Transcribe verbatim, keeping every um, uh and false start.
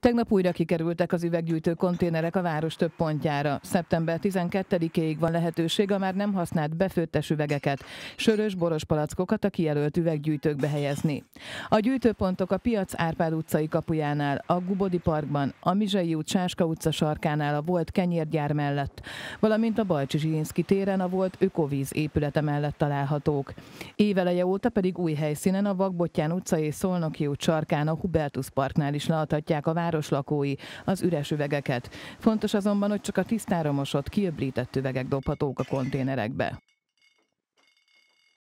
Tegnap újra kikerültek az üveggyűjtő konténerek a város több pontjára. szeptember tizenkettedikéig van lehetőség a már nem használt befőttes üvegeket, sörös, boros palackokat a kijelölt üveggyűjtőkbe helyezni. A gyűjtőpontok a Piac Árpád utcai kapujánál, a Gubodi Parkban, a Mizsei út Sáska utca sarkánál a volt kenyérgyár mellett, valamint a Bajcsy Zsilinszky téren a volt Ökovíz épülete mellett találhatók. Éveleje óta pedig új helyszínen a Vakbottyán utca és Szolnoki út sarkán a Hubertus Parknál is leadhatják a város lakói az üres üvegeket. Fontos azonban, hogy csak a tisztára mosott, kiöblített üvegek dobhatók a konténerekbe.